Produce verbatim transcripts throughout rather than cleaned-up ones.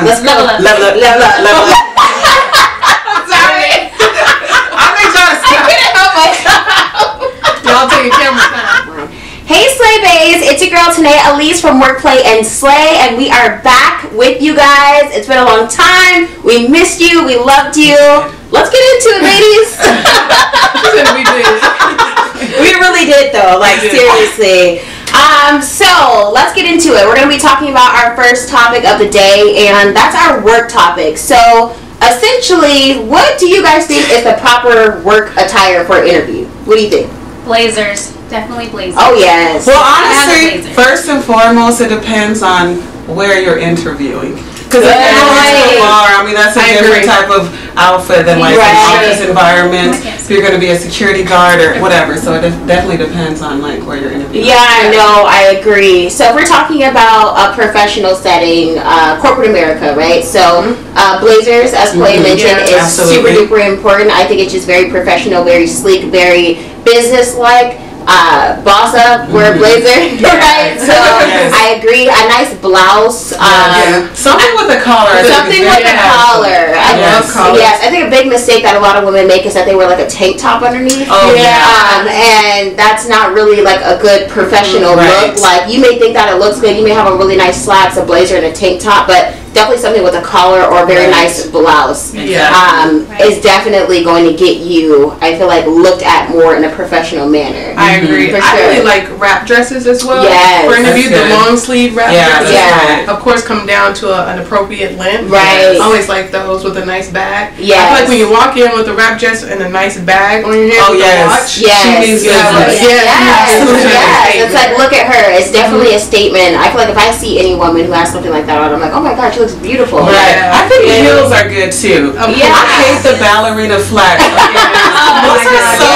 Let's level up. Level up. Level up. Level up. Sorry. I'm not trying to stop. I couldn't help myself. Y'all do your camera time. Hey, Slay Bays. It's your girl, Tanayia, Elise from Work Play and Slay, and we are back with you guys. It's been a long time. We missed you. We loved you. Let's get into it, ladies. We did. We really did, though. Like, seriously. Um, so let's get into it. We're going to be talking about our first topic of the day, and that's our work topic. So essentially, what do you guys think is the proper work attire for an interview? What do you think? Blazers. Definitely blazers. Oh, yes. Well, honestly, first and foremost, it depends on where you're interviewing. Because if you're going to a bar, I mean, that's a I different agree. type of outfit than like right. an office environment. If you're going to be a security guard or whatever, so it definitely depends on like where you're interviewing. Yeah, I know. I agree. So if we're talking about a professional setting, uh, corporate America, right? So uh, blazers, as Clay mm-hmm. mentioned, yeah, is absolutely. super duper important. I think it's just very professional, very sleek, very business-like. Uh, boss up, wear a blazer, yeah. right? So yes. I agree. A nice blouse, um, yeah. something with a collar. Something with yeah. a collar. I yes. love collars. Yes, I think a big mistake that a lot of women make is that they wear like a tank top underneath. Oh yeah. Um, and that's not really like a good professional right. look. Like you may think that it looks good. You may have a really nice slacks, a blazer, and a tank top, but definitely something with a collar or a very right. nice blouse yeah. um, right. is definitely going to get you, I feel like, looked at more in a professional manner. I agree. For sure. I really like wrap dresses as well. Yes. For interview, the long sleeve wrap yeah, dresses. Yeah. Right. Of course, come down to a, an appropriate length. Right. I always like those with a nice bag. Yes. I feel like when you walk in with a wrap dress and a nice bag on your head oh, with yes. a watch, yes. she means yes. Yes. Yes. Yes. yes. It's like, look at her. It's definitely mm-hmm. a statement. I feel like if I see any woman who has something like that on, I'm like, oh my gosh, looks beautiful. Right. Yeah. I think yeah. heels are good too. Um, yeah. I hate the ballerina flats. Those are so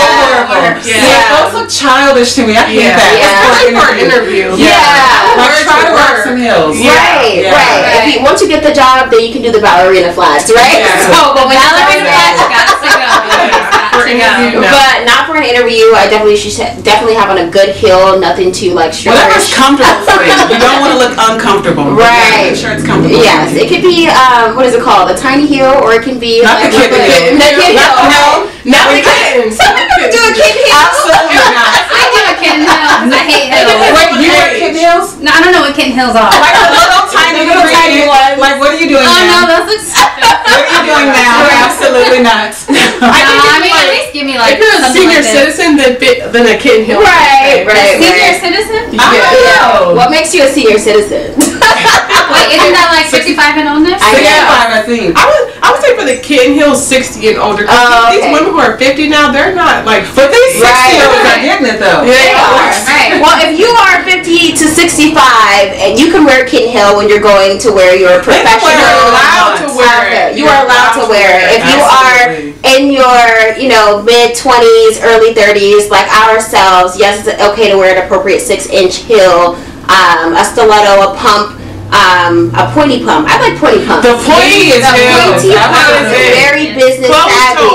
horrible. Yeah. Yeah. Those look childish to me. I hate yeah. that. Yeah. For an interview. Yeah. yeah. Like, try to rock some heels. Yeah. Right. Yeah. Right. right. If you, once you get the job, then you can do the ballerina flats, right? Yeah. So, but when ballerina flats, you got to go. No. But not for an interview. I definitely should definitely have on a good heel, nothing too like short. Whatever's comfortable for you. You don't want to look uncomfortable. Right. Make sure it's comfortable. Yes, it could be um, what is it called? A tiny heel, or it can be not like, the kitten. Like, the kitten. No, no, not the kitten. Some people do a kitten heel. Absolutely not. I do a kitten heel. I hate heels. Wait, you wear kitten heels? No, I don't know what kitten heels are. Like a little tiny, little tiny one. Like, what are you doing? Oh now? no, those look stupid. What are you doing now? Absolutely not. I no, I mean. Give me like if you're a senior like citizen, then then a kid heel. Right, right. Senior right. citizen? I don't know. What makes you a senior citizen? Wait, isn't that like sixty-five and older? I yeah, I think. I would I would say for the kid heel sixty and older. Uh, these okay. women who are fifty now, they're not like. But these sixty right. year olds are getting it though. Yeah, they are. Right. Well, if you are fifty to sixty-five and you can wear kid heel when you're going to where you're a professional, you're allowed to wear it. You are allowed to wear it. If you are in your, you know, mid twenties, early thirties, like ourselves, yes, it's okay to wear an appropriate six inch heel, um, a stiletto, a pump, um, a pointy pump. I like pointy pumps. The pointy is pointy pump is very business savvy.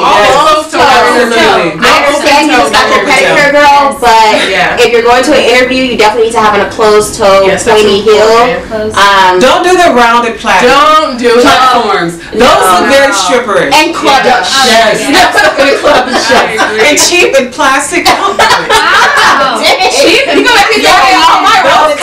I understand you just got your pedicure, girl, but if you're going to an interview, you definitely need to have on a closed toe, pointy heel. Um, don't do the rounded platforms. Don't do platforms. Those look very stripperish and clubbish. Yes, and cheap and plastic. Wow, cheap. You gonna make me throw away all my rounded.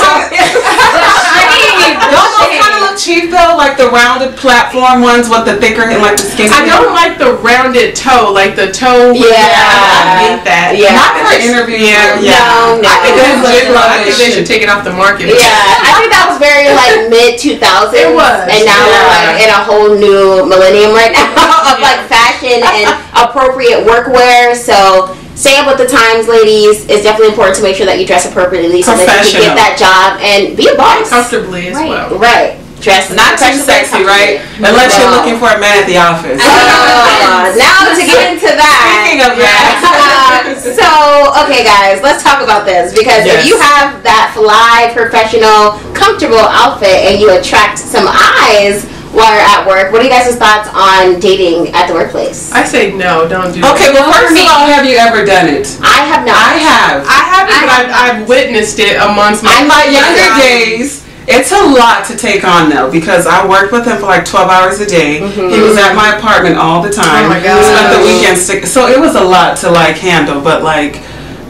Don't those kind of look cheap though? Like the rounded platform ones with the thicker and like the skinny. I don't like the rounded toe, like the toe. Yeah, I hate that. Yeah, not for interview. Yeah, no, no. I think that's I think they should take it off the market. Yeah, I think that was very like mid two thousands. It was, and now yeah. we're like in a whole new millennium right now of yeah. like fashion and appropriate workwear. So. Stay up with the times, ladies. It's definitely important to make sure that you dress appropriately so that you can get that job and be a boss. Comfortably as right. well. Right. Dress not too sexy, right? Unless wow. you're looking for a man at the office. Uh, now to get into that. Speaking of that. Uh, so, okay, guys. Let's talk about this. Because yes. if you have that fly, professional, comfortable outfit and you attract some eyes... while you're at work, what are you guys' thoughts on dating at the workplace? I say no, don't do okay, that. Okay, well, first of all, have you ever done it? I have not. I have. I haven't, I but have I've, I've witnessed it amongst my I'm younger days. It's a lot to take on, though, because I worked with him for like twelve hours a day. Mm-hmm. He was at my apartment all the time. Oh, my God. Spent the weekends. So it was a lot to, like, handle. But, like,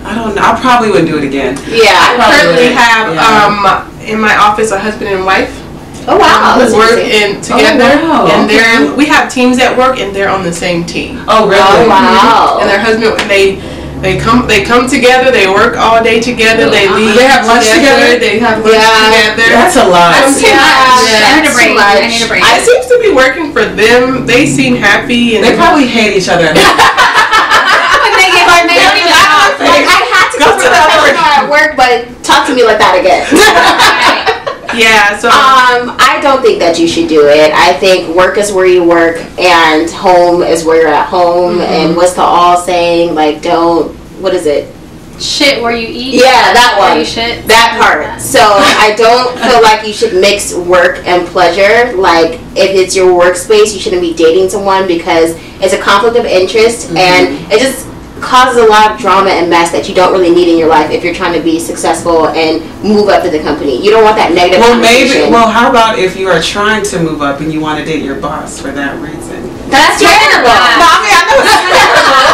I don't know. I probably wouldn't do it again. Yeah. I currently have, yeah. um, in my office, a husband and wife. Oh, wow. Um, Let's work in together. Oh, wow. And they're, we have teams at work, and they're on the same team. Oh, really? Oh, wow. And their husband, they... They come they come together, they work all day together, they leave. They have lunch together, together they have lunch yeah. together. That's a lot. That's yeah. Yeah. I need a break. I need a break. I seem to be working for them. They seem happy and they, they probably hate each other. When they get like, they don't even like, I had to go, go to the other at work, but talk to me like that again. Right. Yeah, so um I don't think that you should do it. I think work is where you work and home is where you're at home. Mm-hmm. And what's the all saying? Like, don't, what is it? Shit where you eat. Yeah, that one. Where you shit. That part. That. So I don't feel like you should mix work and pleasure. Like, if it's your workspace, you shouldn't be dating someone because it's a conflict of interest. Mm-hmm. And it just causes a lot of drama and mess that you don't really need in your life if you're trying to be successful and move up to the company. You don't want that negative. Well, maybe. Well, how about if you are trying to move up and you want to date your boss for that reason? That's terrible. No, I mean I know it's terrible,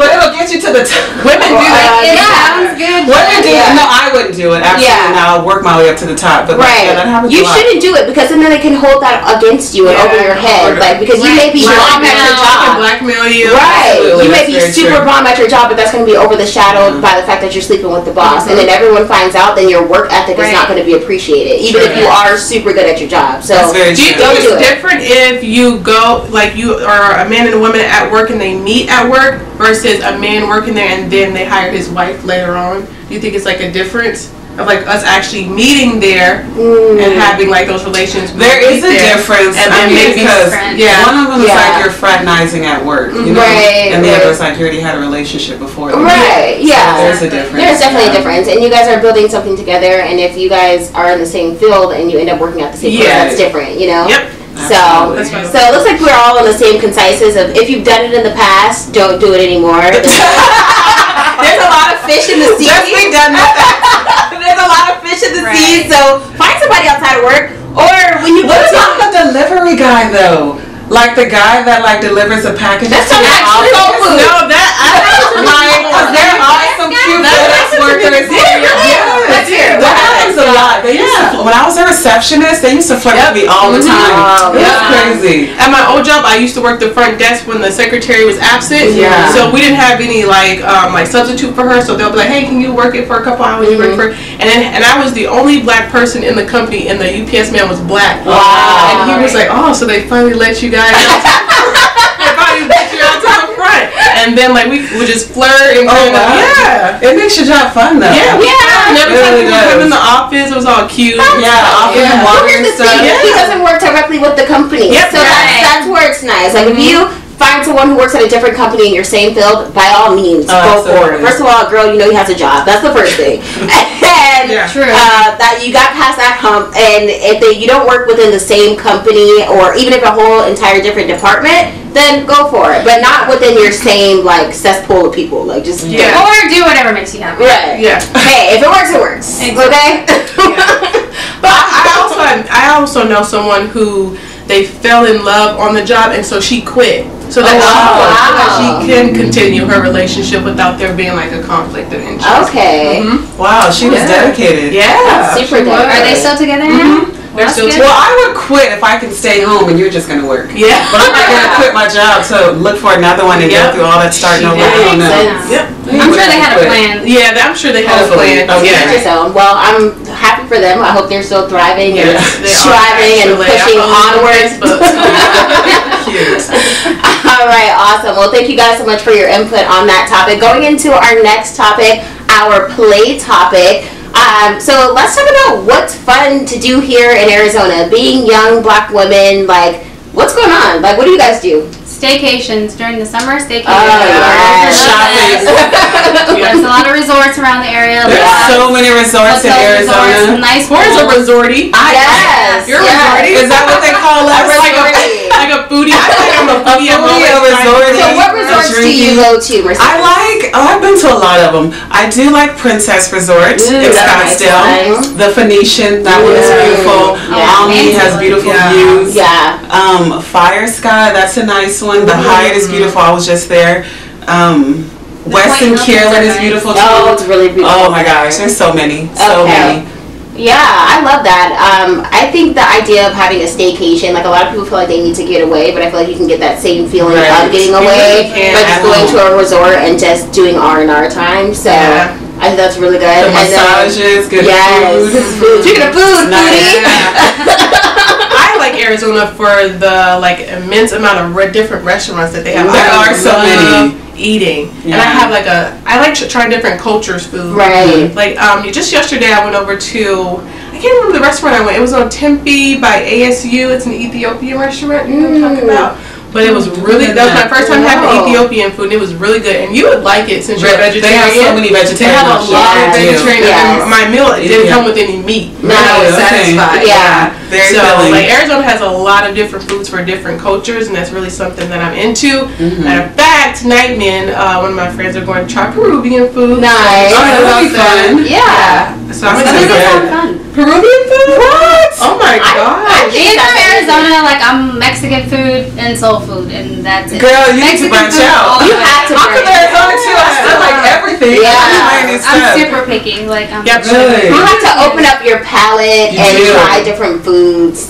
but it'll get you to the top. Women do that. Uh, yeah, sounds good. Women do yeah. it. No, I wouldn't do it. Absolutely, yeah. I'll work my way up to the top. But right, like, yeah, that happens. You a lot. Shouldn't do it because then they can hold that against you and yeah. over your head, like because black, you may be bomb at your job and blackmail you. Right, absolutely. You may be super bomb at your job, but that's going to be over the shadowed mm-hmm. by the fact that you're sleeping with the boss, mm-hmm. and then everyone finds out. Then your work ethic right. is not going to be appreciated, even true. If you are super good at your job. So that's very do you think it's different if you go like you. Or a man and a woman at work and they meet at work versus a man working there and then they hire his wife later on? Do you think it's like a difference of like us actually meeting there mm. and having like those relations? There is a there. difference, and I mean, because yeah. one of them yeah. is like you're fraternizing at work, you know, right, and the right. other is like you already had a relationship before, right? Yeah, so there's a difference. There's definitely yeah. a difference, and you guys are building something together. And if you guys are in the same field and you end up working at the same yeah. place, that's different, you know. Yep. So, so it looks like we're all on the same concises of if you've done it in the past, don't do it anymore. There's a lot of fish in the sea. Just be done with that. There's a lot of fish in the right. sea, so find somebody outside of work. Or when you what about the delivery guy though? Like the guy that like delivers a package. That's not actually food. No, that I don't like. Cause there are some cute FedEx workers. Yeah, that happens a lot. They used to, when I was a receptionist, they used to flirt with me all the time. It was crazy. At my old job, I used to work the front desk when the secretary was absent. Yeah. So we didn't have any like um, like substitute for her. So they'll be like, hey, can you work it for a couple hours? You work for, and then and I was the only black person in the company, and the U P S man was black. Wow. And he was like, oh, so they finally let you guys. And then like we would just flirt and oh, wow. yeah, it makes your job fun though. Yeah, yeah. And every time we would come in the office, it was all cute. That's yeah, office yeah. and water and stuff. Yeah. He doesn't work directly with the company, yep. so right. that's, that's where it's nice. Like mm-hmm. if you find someone who works at a different company in your same field, by all means, oh, go for it. First of all, girl, you know he has a job. That's the first thing. And yeah. true. Uh, that you got past that hump. And if they, you don't work within the same company or even if a whole entire different department, then go for it. But not within your same, like, cesspool of people. Like, just yeah. do it. Or do whatever makes you happy. Right. Yeah. Hey, if it works, it works. Exactly. Okay? Yeah. But I also, I also know someone who they fell in love on the job and so she quit. So that, oh, wow. so that she can continue her relationship without there being like a conflict of interest. Okay. Mm-hmm. Wow, she was yeah. dedicated. Yeah. That's super dedicated. Are they still together now? Mm-hmm. They're well, still together. Well, I would quit if I could stay home and you're just going to work. Yeah. But I'm not going to quit my job, so look for another one and yep. go through all that starting over. I don't know. Yep. I'm sure they had a plan. Yeah, I'm sure they had Hopefully. a plan. Okay. Yeah. So, well, I'm happy for them. I hope they're still thriving yes, and striving and pushing onwards. All right, awesome. Well, thank you guys so much for your input on that topic. Going into our next topic, our play topic. Um, so let's talk about what's fun to do here in Arizona. Being young black women, like, what's going on? Like, what do you guys do? Staycations during the summer. Staycations. Oh, yeah. Shopping. There's a lot of resorts around the area. There's yeah. so many resorts Hotel in Arizona. Resorts, nice Where's a resorty? I yes. You're yes. resorty? Is that what they call us? Like a, like a booty? I think I'm a booty. A, booty, a, booty, a, a resorty. So what resorts do do you go to? Or I like, oh, I've been to a lot of them. I do like Princess Resort Ooh, in Scottsdale. Nice. The Phoenician, that Ooh. one is beautiful. Yeah. Omni has beautiful yeah. views. Yeah. Um, Fire Sky, that's a nice one. The mm-hmm. Hyatt is beautiful. I was just there. Um, the Weston Kierland is beautiful too. Oh, it's really beautiful. Oh my gosh, there's so many. So okay. many. Yeah, I love that. Um, I think the idea of having a staycation, like a lot of people feel like they need to get away, but I feel like you can get that same feeling right. of getting away really by just going home. to a resort and just doing R and R time. So yeah. I think that's really good. The massages, good yes. food. Speaking of food, nice. foodie. Yeah. I like Arizona for the like immense amount of re different restaurants that they have. There I are so many. Eating yeah. and I have like a I like to try different cultures food right like um just yesterday I went over to I can't remember the restaurant I went it was on Tempe by A S U. It's an Ethiopian restaurant you know what I'm talking about, but it was really that was my first time wow. having Ethiopian food and it was really good and you would like it since you're vegetarian. They have so many vegetarian they have a lot yeah. of vegetarian yeah. my meal it didn't yeah. come with any meat no, and I was okay. satisfied yeah, yeah. Very so filling. Like Arizona has a lot of different foods for different cultures and that's really something that I'm into. Mm-hmm. Matter of fact, tonight me and uh, one of my friends are going to try Peruvian food. Nice. Oh, that'll be fun. Yeah. yeah. So I'm gonna fun. Peruvian food? What? Oh my god. I, I being from Arizona, like I'm Mexican food and soul food and that's it. Girl, you Mexican need to branch food, out. You have to branch out. I'm from Arizona too. I still like everything. Yeah. yeah. I'm super picky. Like I'm yeah, really. You have to open up your palate you and do. try different foods.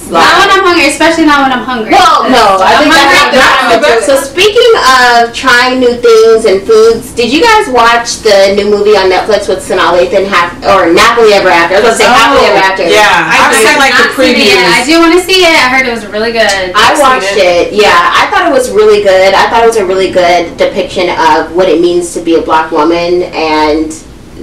Like, not when I'm hungry, especially not when I'm hungry. Well, no, I I'm think hungry, that's not the So speaking of trying new things and foods, did you guys watch the new movie on Netflix with Sanaa Lathan or Nappily Ever After? I was gonna say oh, Nappily Ever After. Yeah, I, I just had like the previews. I do want to see it. I heard it was really good. I watched it. it. Yeah, I thought it was really good. I thought it was a really good depiction of what it means to be a black woman and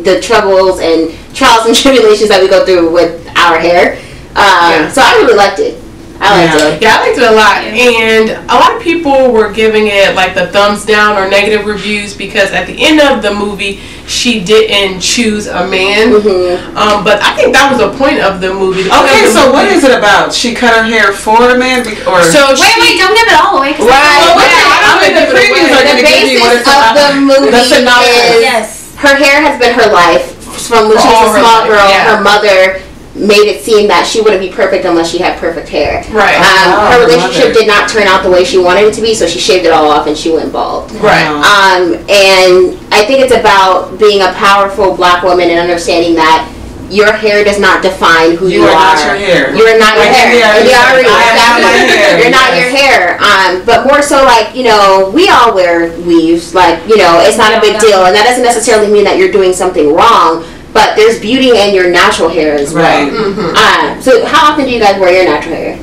the troubles and trials and tribulations that we go through with our hair. Um, yeah. So I really liked it. I liked yeah. it. Yeah, I liked it a lot. And a lot of people were giving it like the thumbs down or negative reviews because at the end of the movie, she didn't choose a man. Mm-hmm. um, but I think that was the point of the movie. The okay, the so movie. What is it about? She cut her hair for a man? Or so wait, she, wait, don't give it all away. Right. Well, wait, I don't think the previews are going to give you what it's about. The basis of the movie That's is yes. her hair has been her life from when she was a small girl, yeah. her mother made it seem that she wouldn't be perfect unless she had perfect hair. Right. Um, oh, her relationship did not turn out the way she wanted it to be, so she shaved it all off and she went bald. Right. Um, and I think it's about being a powerful black woman and understanding that your hair does not define who you, you are. You are not your hair. You are not your hair. You're not your hair. Um, but more so like, you know, we all wear weaves. Like, you know, it's not a big deal. And that doesn't necessarily mean that you're doing something wrong. But there's beauty in your natural hair as well. Right. Mm-hmm. um, so how often do you guys wear your natural hair?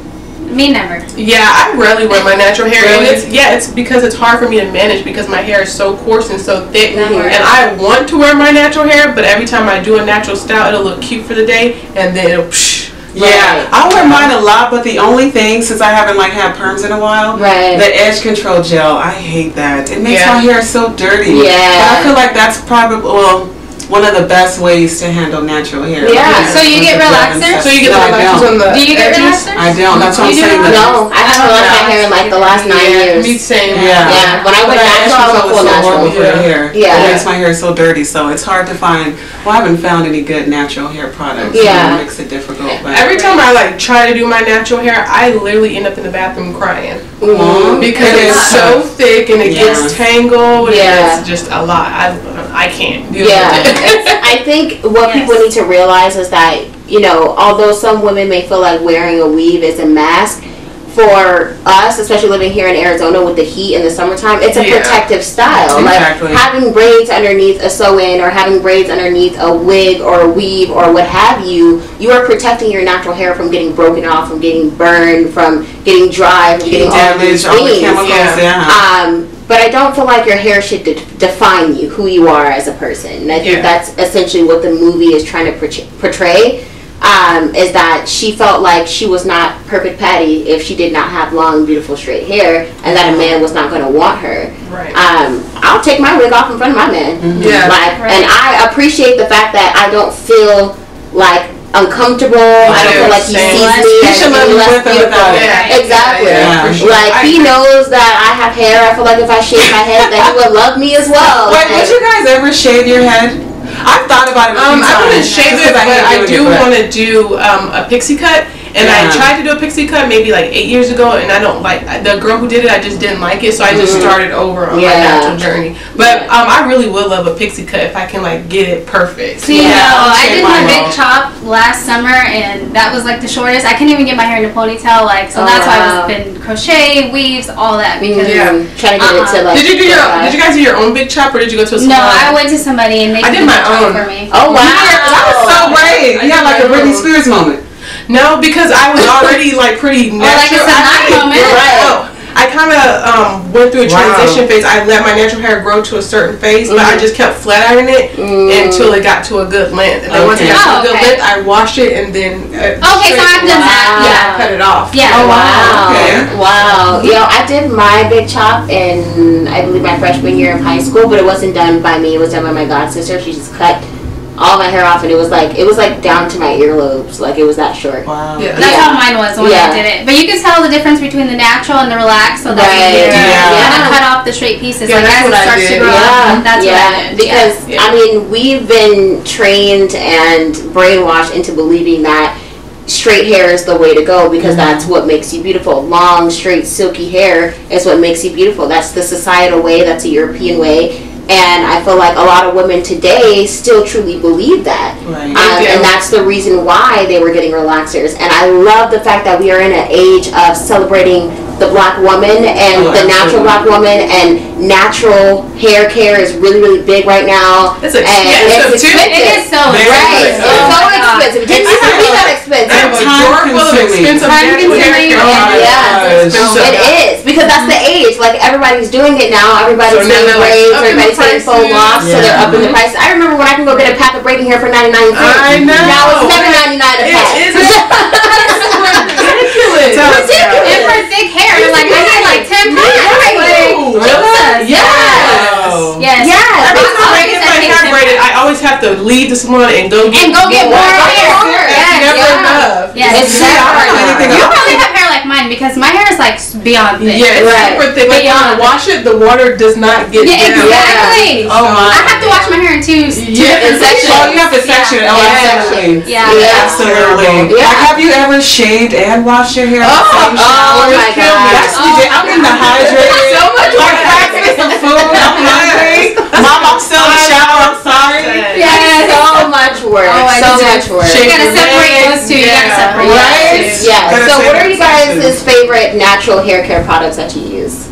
Me never. Yeah, I rarely wear my natural hair. Really? And it's, yeah, it's because it's hard for me to manage because my hair is so coarse and so thick. Mm-hmm. And I want to wear my natural hair, but every time I do a natural style, it'll look cute for the day, and then it'll psh. Right. Yeah, I wear mine a lot, but the only thing, since I haven't like had perms in a while, right. the edge control gel, I hate that. It makes yeah. my hair so dirty. Yeah. But I feel like that's probably, well, one of the best ways to handle natural hair. Yeah. Like, so, you so you get relaxers? So you get relaxers on the Do you get edges? relaxers? I don't. That's what I'm saying. No, I haven't lost my hair in like the last nine yeah. years. Me saying yeah. yeah. When I went natural, I was full natural. For the hair. Yeah. It makes my hair so dirty, so it's hard to find. Well, I haven't found any good natural hair products. Yeah. So it makes it difficult. But every time I like try to do my natural hair, I literally end up in the bathroom crying. Mm-hmm. Because it's so thick and it yeah. gets tangled. And yeah. It's just a lot. I I can't do yeah. it. I think what yes. people need to realize is that, you know, although some women may feel like wearing a weave is a mask, for us, especially living here in Arizona with the heat in the summertime, it's a yeah. protective style. Exactly. Like having braids underneath a sew-in or having braids underneath a wig or a weave or what have you, you are protecting your natural hair from getting broken off, from getting burned, from getting dry, from getting damaged, all these things. All the chemicals, yeah. um, But I don't feel like your hair should de define you, who you are as a person. And I think yeah. that's essentially what the movie is trying to portray, um, is that she felt like she was not perfect Patty if she did not have long, beautiful, straight hair, and that a man was not going to want her. Right. Um, I'll take my wig off in front of my man. Mm-hmm. Yeah. Like, right. And I appreciate the fact that I don't feel like uncomfortable. I don't feel like he sees me as being less beautiful. Exactly. Like, he knows that I have hair. I feel like if I shave my head, that he would love me as well. Wait, would you guys ever shave your head? I've thought about it a few um, times. I wouldn't shave it, but I, I do want to do um, a pixie cut. And yeah. I tried to do a pixie cut maybe like eight years ago, and I don't like the girl who did it. I just didn't like it, so I just started over on yeah. my natural journey. But um, I really would love a pixie cut if I can like get it perfect. See, yeah. no, I did my big chop last summer, and that was like the shortest. I couldn't even get my hair in a ponytail, like so. Oh, that's wow. why I've been crochet, weaves, all that because yeah. trying to get uh-uh. it to like. Did you do your? Did you guys do your own big chop, or did you go to a salon? No, I went to somebody and they I did my own for me. Oh wow, that was so brave! You had like a Britney Spears moment. No, because I was already like pretty natural. Well, like it's moment. Right. Oh, I kind of um, went through a transition wow. phase. I let my natural hair grow to a certain phase, mm-hmm. but I just kept flat ironing it mm-hmm. until it got to a good length. And then okay. once it got oh, to a good okay. length, I washed it and then uh, okay, so I've done that. Yeah, I cut it off. Yeah. Oh wow. Okay. Wow. You know, I did my big chop in I believe my freshman year of high school, but it wasn't done by me. It was done by my god sister. She just cut all my hair off, and it was like it was like down to my earlobes, like it was that short. Wow, yeah. that's yeah. how mine was when yeah. I did it. But you can tell the difference between the natural and the relaxed. So that's right. yeah. yeah. yeah. I cut off the straight pieces. Yeah, like as it starts to grow yeah. up, that's yeah. what I did. Because yeah. I mean, we've been trained and brainwashed into believing that straight hair is the way to go because mm-hmm. that's what makes you beautiful. Long, straight, silky hair is what makes you beautiful. That's the societal way. That's a European way. And I feel like a lot of women today still truly believe that. Right. Um, and that's the reason why they were getting relaxers. And I love the fact that we are in an age of celebrating the black woman and oh, the natural black woman, and natural hair care is really, really big right now. It's, a, yeah, it's, it's expensive. It is so expensive. Right. It's oh so expensive. It's really not expensive. It's time consuming. Time consuming. Yes. It is. Because that's the age. Like, everybody's doing it now. Everybody's doing braids. Everybody's Prices. So lost, yeah. so they're upping the price. I remember when I can go get a pack of braiding hair for ninety-nine cents. I know. Now it's seven ninety-nine a pack. It is ridiculous. Ridiculous. And for thick hair, it's like I need like ten packs. Yes. Yes. Yes. Yes. Every time I get my hair braided, I always have to leave the salon and go get and go get more hair. It's never enough. Yeah. It's never. You probably have hair like mine because my hair is like beyond thick. Yeah, it's super thick. Like when I wash it, the water does not get down. Yeah. Exactly. Oh my. I have to wash my hair in two sections. Yeah, you have to section it. Oh, exactly. Yeah. Absolutely. Like, have you ever shaved and washed your hair? Oh, oh my god. That's ridiculous. I'm in the hydrator. So much more practice. Some food. I'm hungry. Mom, I'm still in the shower. I'm sorry. Yes. So much work. So much work. You gotta separate those two. You gotta separate. Right. Yeah. So, what are you guys' favorite natural hair care products that you use?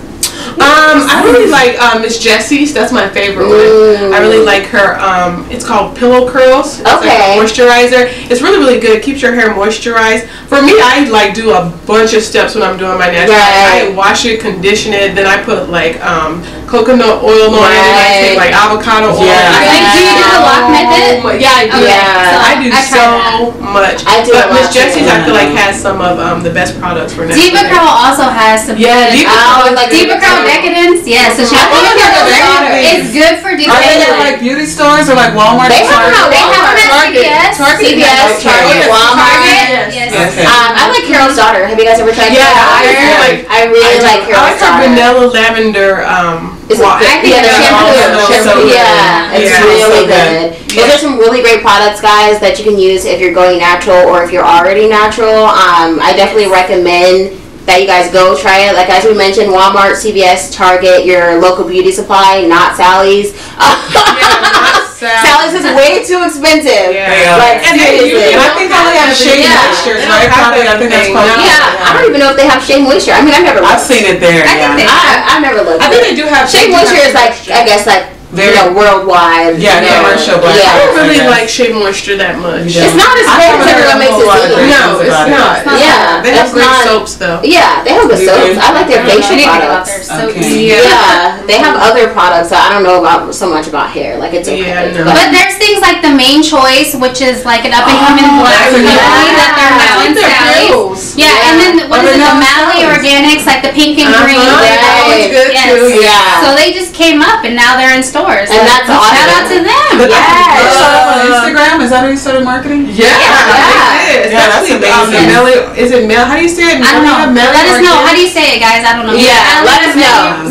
Um, I really like uh, Miss Jessie's. That's my favorite one. I really like her. Um, it's called Pillow Curls. It's okay. Like a moisturizer. It's really, really good. It keeps your hair moisturized. For me, I like do a bunch of steps when I'm doing my natural. Right. I wash it, condition it, then I put like um, coconut oil on right. it, and I take like avocado oil. Yeah. I think, do you do the lock method? Yeah, I do. Okay. Yeah. So I do I so that. much. I do. But Miss Jessie's, yeah. I feel like has some of um, the best products for now. Diva Curl also has some. Yeah, Diva Curl. Like Diva Curl. Decadence, yes. Yeah, so I think it's, daughter. Daughter. It's good for decadence. Are they at like beauty stores or like Walmart? They have them. They have them at C V S, Target, Walmart. Target. Yes. Okay. Um, I like Carol's Daughter. Have you guys ever tried yeah, Carol's Daughter? Yeah, like, I really I like Carol's Daughter. I like her vanilla lavender. Um, is it I think yeah, the shampoo. shampoo. So yeah, it's yeah, really so good. good. Those are some really great products, guys, that you can use if you're going natural or if you're already natural. Um, I definitely recommend that you guys go try it. Like as we mentioned, Walmart, C V S, Target, your local beauty supply, not Sally's. Yeah, not Sally's. Sally's is way too expensive. Yeah. Like, and they, you, I think I only have Shea Moisture. Yeah. Right? I think that's probably. Yeah. yeah. I don't even know if they have Shea Moisture. I mean, I've never. Looked. I've seen it there. I think yeah. they. I, I've never looked. I think they do have Shea Moisture. Is like I guess like. Very you know, worldwide. Yeah, you know, commercial black. Yeah. I don't really I like Shea Moisture that much. Yeah. It's not as bad as everyone makes it seem. No, it's not. It. Yeah. They have great not, soaps, though. Yeah, they have the soaps. I like their facial products. Okay. Yeah. yeah. They have other products that I don't know about so much about hair. Like, it's okay. Yeah, no. But there's things like the Mane Choice, which is like an up-and-coming oh, black company yeah. that they're now in Sally's. Yeah, yeah, and then what is it, the Maui Organics, like the pink and green. They're was good, yes. too. Yeah. So they just came up, and now they're in stores. And so that's awesome. Shout out to them. But yes. You saw them on Instagram? Is that how you started marketing? Yeah. Yeah. yeah. yeah that's amazing. Mel- is it Mel? How do you say it? Mel- I don't know. Mel- let us know. How do you say it, guys? I don't know. Yeah. yeah. Let us know.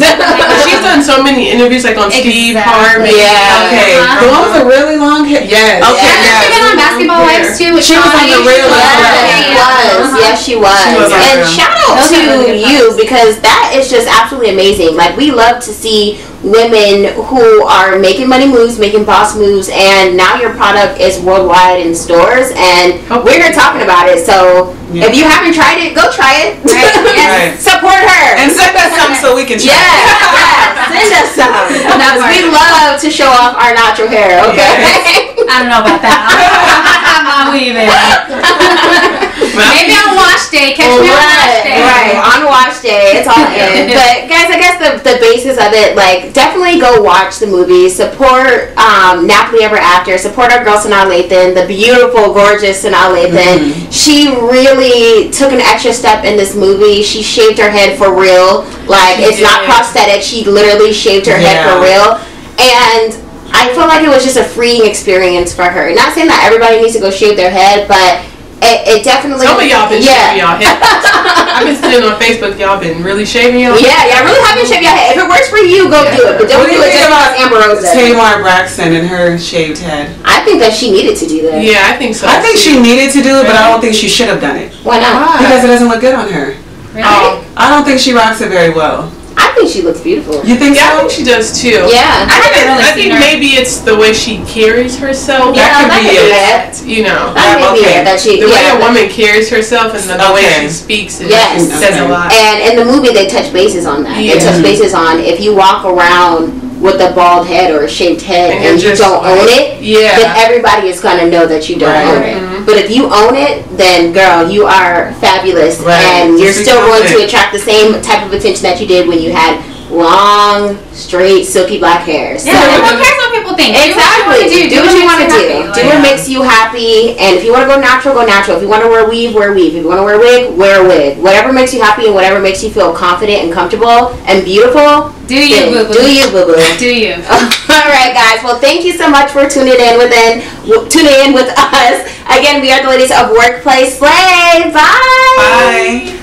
She's done so many interviews, like on exactly. Steve Harvey. Yeah. Okay. Uh-huh. The one with the really long hair. Yes. Okay. Yeah. Yes. She's been on Basketball Lives too. She was on the really long hair. Was. Yes, she was. She was and shout out to you because that is just absolutely amazing. Like, we love to see women who are making money moves, making boss moves, and now your product is worldwide in stores, and we're here talking about it. So yeah. if you haven't tried it, go try it. Right. Right. Support her. And send us some so we can try yes. it. Yeah. Send us some. Because we love to show off our natural hair, okay? Yes. I don't know about that. I'm leaving. Maybe on wash day. Catch me on wash day. Right. On wash day. It's all in. But, guys, I guess the, the basis of it, like, definitely go watch the movie. Support um, Nappily Ever After. Support our girl, Sanaa Lathan, the beautiful, gorgeous Sanaa Lathan. Mm-hmm. She really took an extra step in this movie. She shaved her head for real. Like, she it's did. not prosthetic. She literally shaved her yeah. head for real. And I feel like it was just a freeing experience for her. Not saying that everybody needs to go shave their head, but... It, it definitely... Some of y'all been yeah. shaving y'all head. I've been seeing on Facebook y'all been really shaving y'all head. Yeah, yeah, really haven't shaved y'all head. If it works for you, go yeah. do it. But don't do it just about Amber Rosa. Tamar Braxton and her shaved head. I think that she needed to do that. Yeah, I think so. I think she needed to do it, but I don't think she should have done it. Why not? Because it doesn't look good on her. Really? Um, I don't think she rocks it very well. I think she looks beautiful. You think yeah, so? I think she does too. Yeah. I, I, really I think her. maybe it's the way she carries herself. Yeah, that could that be it. Could be you know. That um, okay. that she, the yeah, way a woman carries herself and the okay. way she speaks it yes. says okay. a lot. And in the movie they touch bases on that. Yeah. They touch bases on if you walk around with a bald head or a shaved head and, and you don't like, own it, yeah. then everybody is going to know that you don't right. own it. Mm-hmm. But if you own it, then girl, you are fabulous right. and you're just still going to attract the same type of attention that you did when you had long, straight, silky black hair. So, yeah, I don't care what people think. Exactly. Do what you want to do. Do what, do. do what makes you happy. And if you want to go natural, go natural. If you want to wear a weave, wear a weave. If you want to wear a wig, wear a wig. Whatever makes you happy and whatever makes you feel confident and comfortable and beautiful. Do you, boo-boo. Do you, boo-boo. Do you. All right, guys. Well, thank you so much for tuning in with, in, tuning in with us. Again, we are the ladies of Work Play Slay. Bye. Bye.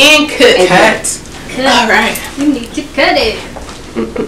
And cut. And cut. All right. You need to cut it.